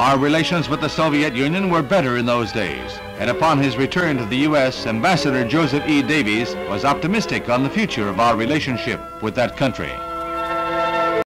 Our relations with the Soviet Union were better in those days, and upon his return to the U.S., Ambassador Joseph E. Davies was optimistic on the future of our relationship with that country.